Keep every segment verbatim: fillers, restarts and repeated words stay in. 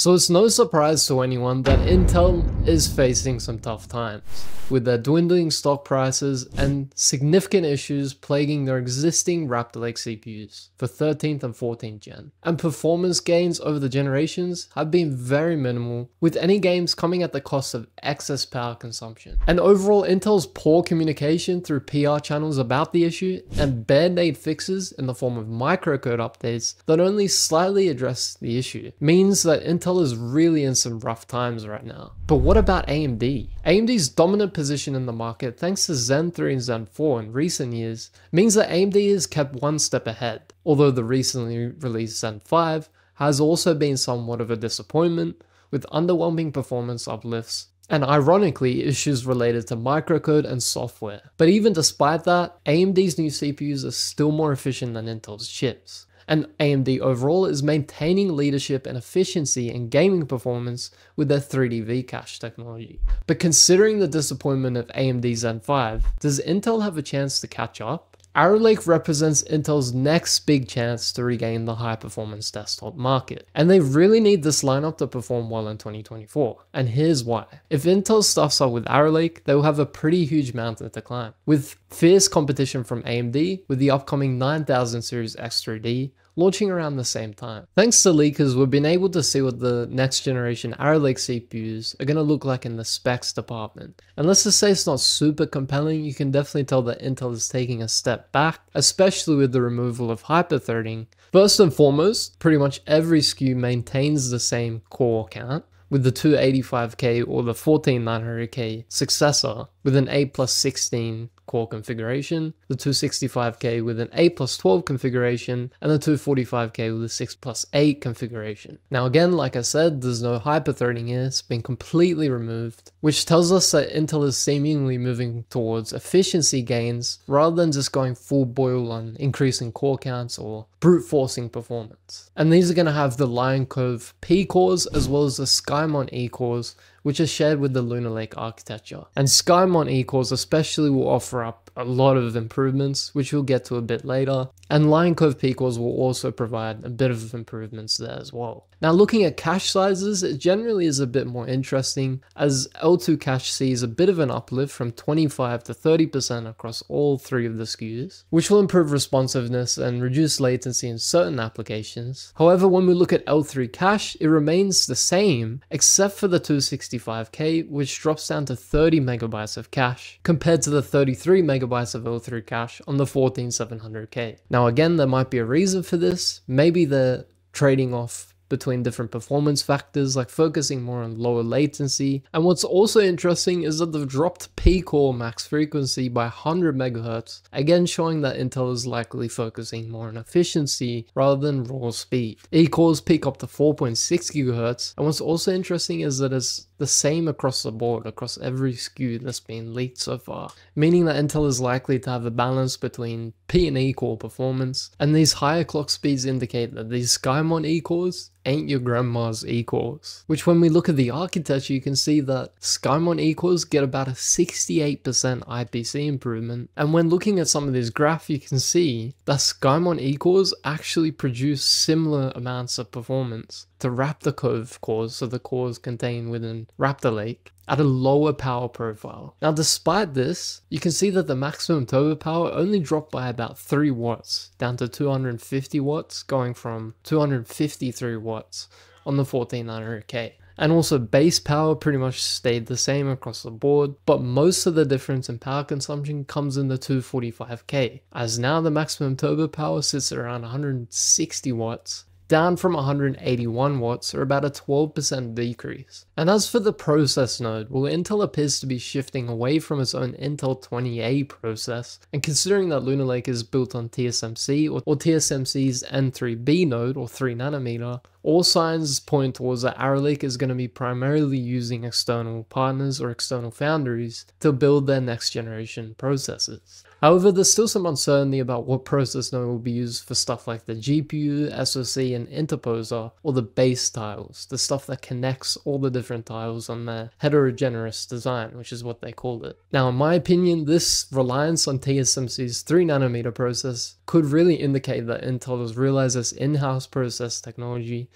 So it's no surprise to anyone that Intel is facing some tough times, with their dwindling stock prices and significant issues plaguing their existing Raptor Lake C P Us for thirteenth and fourteenth gen. And performance gains over the generations have been very minimal, with any gains coming at the cost of excess power consumption. And overall, Intel's poor communication through P R channels about the issue and band-aid fixes in the form of microcode updates that only slightly address the issue means that Intel is really in some rough times right now. But what about A M D? A M D's dominant position in the market thanks to Zen three and Zen four in recent years means that A M D is kept one step ahead, although the recently released Zen five has also been somewhat of a disappointment, with underwhelming performance uplifts and ironically issues related to microcode and software. But even despite that, A M D's new C P Us are still more efficient than Intel's chips. And A M D overall is maintaining leadership and efficiency in gaming performance with their three D V-Cache technology. But considering the disappointment of A M D Zen five, does Intel have a chance to catch up? Arrow Lake represents Intel's next big chance to regain the high-performance desktop market, and they really need this lineup to perform well in twenty twenty-four, and here's why. If Intel stuffs up with Arrow Lake, they will have a pretty huge mountain to climb, with fierce competition from A M D with the upcoming nine thousand series X three D launching around the same time. Thanks to leakers, we've been able to see what the next generation Arrow Lake C P Us are going to look like in the specs department. And let's just say it's not super compelling, you can definitely tell that Intel is taking a step back, especially with the removal of hyper-threading. First and foremost, pretty much every S K U maintains the same core count, with the two eighty-five K or the fourteen nine hundred K successor with an eight plus sixteen core configuration, the two sixty-five K with an eight plus twelve configuration, and the two forty-five K with a six plus eight configuration. Now again, like I said, there's no hyper-threading here, it's been completely removed, which tells us that Intel is seemingly moving towards efficiency gains rather than just going full boil on increasing core counts or brute forcing performance. And these are going to have the Lion Cove P cores as well as the Skymont E cores, which are shared with the Lunar Lake architecture. And Skymont E cores especially will offer up a lot of improvements, which we'll get to a bit later. And Lion Cove P cores will also provide a bit of improvements there as well. Now looking at cache sizes, it generally is a bit more interesting, as L two cache sees a bit of an uplift from twenty-five to thirty percent across all three of the S K Us, which will improve responsiveness and reduce latency in certain applications. However, when we look at L three cache, it remains the same, except for the two sixty-five K, which drops down to thirty megabytes of cache, compared to the thirty-three megabytes of L three cache on the fourteen seven hundred K. Now again, there might be a reason for this. Maybe they're trading off between different performance factors, like focusing more on lower latency. And what's also interesting is that they've dropped P core max frequency by one hundred megahertz, again showing that Intel is likely focusing more on efficiency rather than raw speed. E cores peak up to four point six gigahertz, and what's also interesting is that it's the same across the board, across every S K U that's been leaked so far, meaning that Intel is likely to have a balance between P and E core performance, and these higher clock speeds indicate that these Skymont E cores ain't your grandma's E cores. Which when we look at the architecture, you can see that Skymont E cores get about a sixty-eight percent I P C improvement, and when looking at some of these graphs, you can see that Skymont E cores actually produce similar amounts of performance to Raptor Cove cores, so the cores contained within Raptor Lake, at a lower power profile. Now despite this, you can see that the maximum turbo power only dropped by about three watts, down to two hundred fifty watts, going from two hundred fifty-three watts on the fourteen nine hundred K. And also base power pretty much stayed the same across the board, but most of the difference in power consumption comes in the two forty-five K, as now the maximum turbo power sits at around one hundred sixty watts, down from one hundred eighty-one watts, or about a twelve percent decrease. And as for the process node, well, Intel appears to be shifting away from its own Intel twenty A process, and considering that Lunar Lake is built on T S M C or, or T S M C's N three B node or three nanometer, all signs point towards that Arrow Lake is going to be primarily using external partners or external foundries to build their next generation processors. However, there's still some uncertainty about what process node will be used for stuff like the G P U, S O C, and interposer, or the base tiles, the stuff that connects all the different tiles on their heterogeneous design, which is what they call it. Now, in my opinion, this reliance on T S M C's three nanometer process could really indicate that Intel has realized this in-house process technology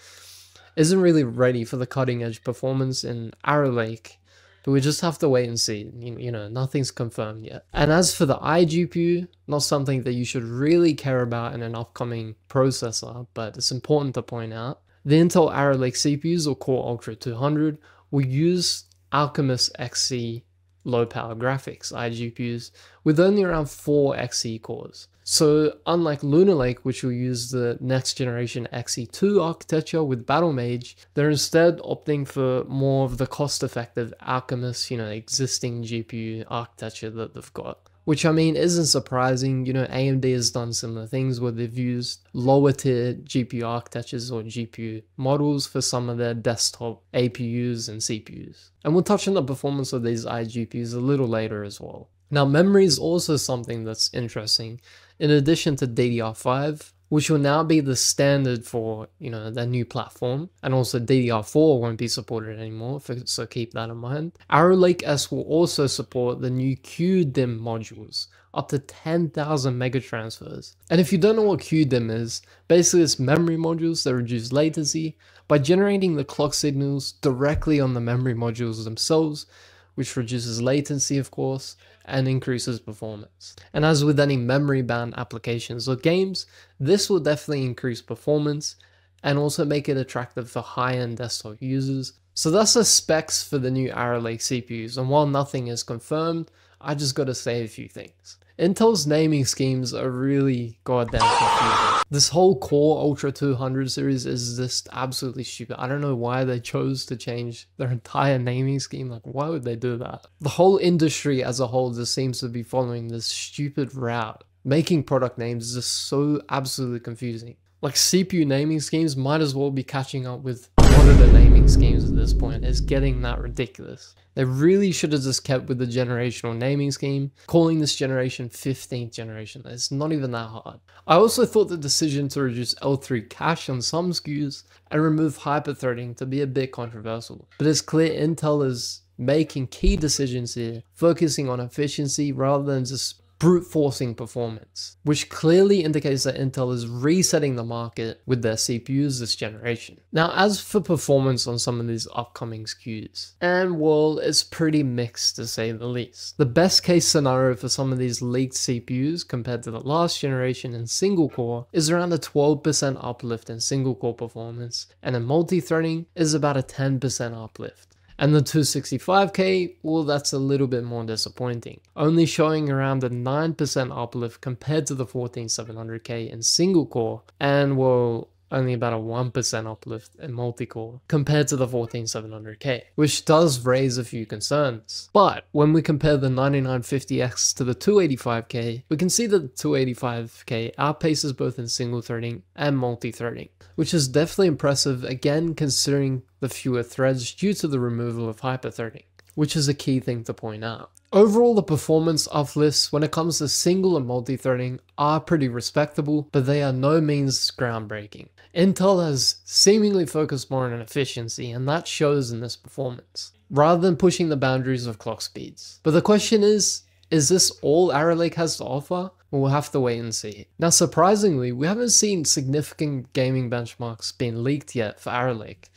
isn't really ready for the cutting edge performance in Arrow Lake, but we just have to wait and see. You, you know, nothing's confirmed yet. And as for the iGPU, not something that you should really care about in an upcoming processor, but it's important to point out, the Intel Arrow Lake C P Us or Core Ultra two hundred will use Alchemist X E Low Power Graphics iGPUs with only around four X E cores. So unlike Lunar Lake, which will use the next generation X E two architecture with Battle Mage, they're instead opting for more of the cost-effective Alchemist, you know, existing G P U architecture that they've got. Which, I mean, isn't surprising. You know, A M D has done similar things where they've used lower tier G P U architectures or G P U models for some of their desktop A P Us and C P Us. And we'll touch on the performance of these iGPUs a little later as well. Now, memory is also something that's interesting. In addition to D D R five, which will now be the standard for, you know, their new platform, and also D D R four won't be supported anymore, so keep that in mind. Arrow Lake S will also support the new Q DIMM modules, up to ten thousand mega transfers. And if you don't know what Q DIMM is, basically it's memory modules that reduce latency by generating the clock signals directly on the memory modules themselves, which reduces latency, of course, and increases performance. And as with any memory-bound applications or games, this will definitely increase performance and also make it attractive for high-end desktop users. So that's the specs for the new Arrow Lake C P Us, and while nothing is confirmed, I just gotta say a few things. Intel's naming schemes are really goddamn confusing. This whole Core Ultra two hundred series is just absolutely stupid. I don't know why they chose to change their entire naming scheme. Like, why would they do that? The whole industry as a whole just seems to be following this stupid route. Making product names is just so absolutely confusing. Like, C P U naming schemes might as well be catching up with monitor naming schemes at this point. It's getting that ridiculous. They really should have just kept with the generational naming scheme, calling this generation fifteenth generation. It's not even that hard. I also thought the decision to reduce L three cache on some S K Us and remove hyperthreading to be a bit controversial, but it's clear Intel is making key decisions here, focusing on efficiency rather than just brute forcing performance, which clearly indicates that Intel is resetting the market with their C P Us this generation. Now, as for performance on some of these upcoming S K Us, and well, it's pretty mixed to say the least. The best case scenario for some of these leaked C P Us compared to the last generation in single core is around a twelve percent uplift in single core performance, and in multi-threading is about a ten percent uplift. And the two sixty-five K, well, that's a little bit more disappointing, only showing around a nine percent uplift compared to the fourteen seven hundred K in single core, and well, only about a one percent uplift in multi-core compared to the fourteen seven hundred K, which does raise a few concerns. But when we compare the ninety-nine fifty X to the two eighty-five K, we can see that the two eighty-five K outpaces both in single threading and multi-threading, which is definitely impressive, again considering the fewer threads due to the removal of hyperthreading, which is a key thing to point out. Overall, the performance uplifts when it comes to single and multi-threading are pretty respectable, but they are no means groundbreaking. Intel has seemingly focused more on efficiency, and that shows in this performance, rather than pushing the boundaries of clock speeds. But the question is, is this all Arrow Lake has to offer? Well, we'll have to wait and see. Now, surprisingly, we haven't seen significant gaming benchmarks being leaked yet for Arrow Lake,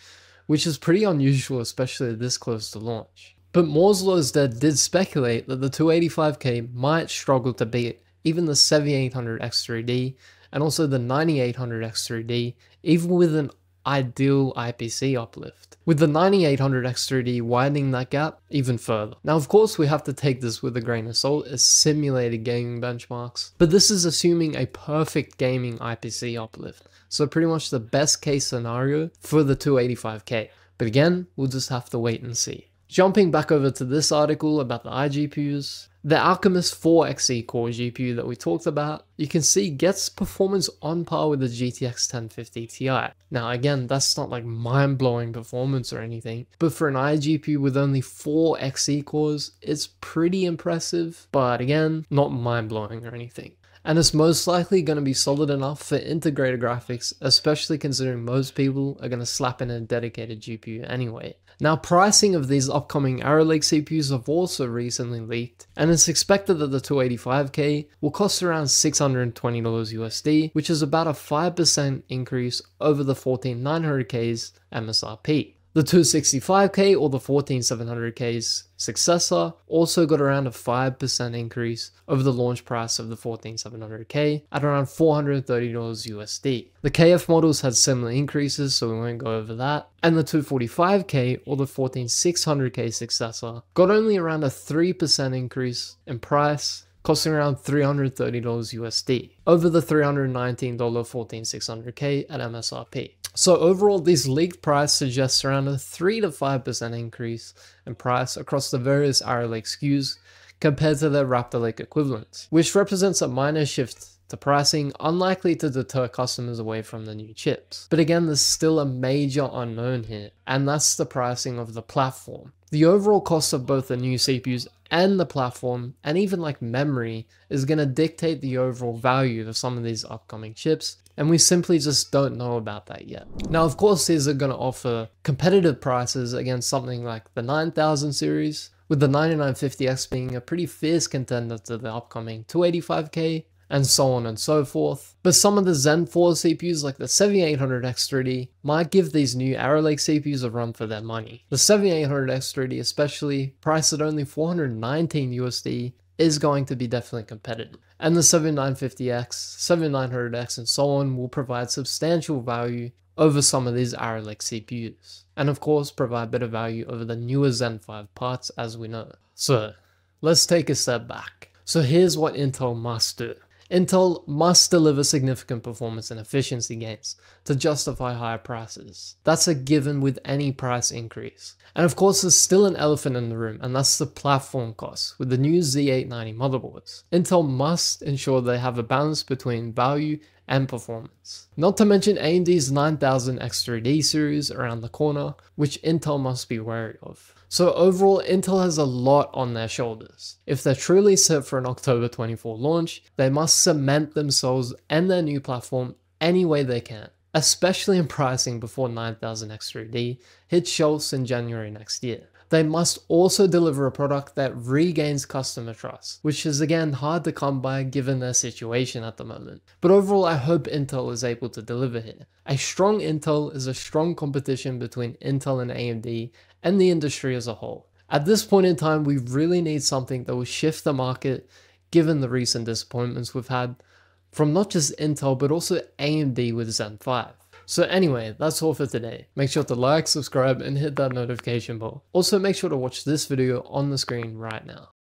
which is pretty unusual, especially this close to launch. But Moore's Law's Dead did speculate that the two eighty-five K might struggle to beat even the seventy-eight hundred X three D and also the ninety-eight hundred X three D, even with an ideal I P C uplift, with the ninety-eight hundred X three D widening that gap even further. Now, of course, we have to take this with a grain of salt as simulated gaming benchmarks, but this is assuming a perfect gaming I P C uplift, so pretty much the best case scenario for the two eighty-five K. But again, we'll just have to wait and see. Jumping back over to this article about the iGPUs, the Alchemist four X E core G P U that we talked about, you can see gets performance on par with the G T X ten fifty T I. Now again, that's not like mind-blowing performance or anything, but for an iGPU with only four X E cores, it's pretty impressive, but again, not mind-blowing or anything. and it's most likely going to be solid enough for integrated graphics, especially considering most people are going to slap in a dedicated G P U anyway. Now, pricing of these upcoming Arrow Lake C P Us have also recently leaked, and it's expected that the two eighty-five K will cost around six hundred twenty dollars U S D, which is about a five percent increase over the fourteen nine hundred K's M S R P. The two sixty-five K or the fourteen seven hundred K's successor also got around a five percent increase over the launch price of the fourteen seven hundred K at around four hundred thirty dollars U S D. The K F models had similar increases, so we won't go over that. And the two forty-five K or the fourteen six hundred K successor got only around a three percent increase in price, costing around three hundred thirty dollars U S D over the three hundred nineteen dollars fourteen six hundred K at M S R P. So overall, this leaked price suggests around a three to five percent increase in price across the various Arrow Lake S K Us compared to their Raptor Lake equivalents, which represents a minor shift to pricing unlikely to deter customers away from the new chips. But again, there's still a major unknown here, and that's the pricing of the platform. The overall cost of both the new C P Us and the platform, and even like memory, is going to dictate the overall value of some of these upcoming chips, and we simply just don't know about that yet. Now, of course, these are going to offer competitive prices against something like the nine thousand series, with the ninety-nine fifty X being a pretty fierce contender to the upcoming two eighty-five K, and so on and so forth. But some of the Zen four C P Us, like the seventy-eight hundred X three D, might give these new Arrow Lake C P Us a run for their money. The seventy-eight hundred X three D especially, priced at only four hundred nineteen U S D, is going to be definitely competitive. And the seventy-nine fifty X, seventy-nine hundred X, and so on will provide substantial value over some of these Arrow Lake C P Us. And of course, provide better value over the newer Zen five parts, as we know. So, let's take a step back. So here's what Intel must do. Intel must deliver significant performance and efficiency gains to justify higher prices. That's a given with any price increase. And of course, there's still an elephant in the room, and that's the platform costs with the new Z eight ninety motherboards. Intel must ensure they have a balance between value and performance. Not to mention A M D's nine thousand X three D series around the corner, which Intel must be wary of. So overall, Intel has a lot on their shoulders. If they're truly set for an October twenty-fourth launch, they must cement themselves and their new platform any way they can, especially in pricing before nine thousand X three D hits shelves in January next year. They must also deliver a product that regains customer trust, which is again hard to come by given their situation at the moment. But overall, I hope Intel is able to deliver here. A strong Intel is a strong competition between Intel and A M D and the industry as a whole. At this point in time, we really need something that will shift the market given the recent disappointments we've had from not just Intel, but also A M D with Zen five. So anyway, that's all for today. Make sure to like, subscribe, and hit that notification bell. Also, make sure to watch this video on the screen right now.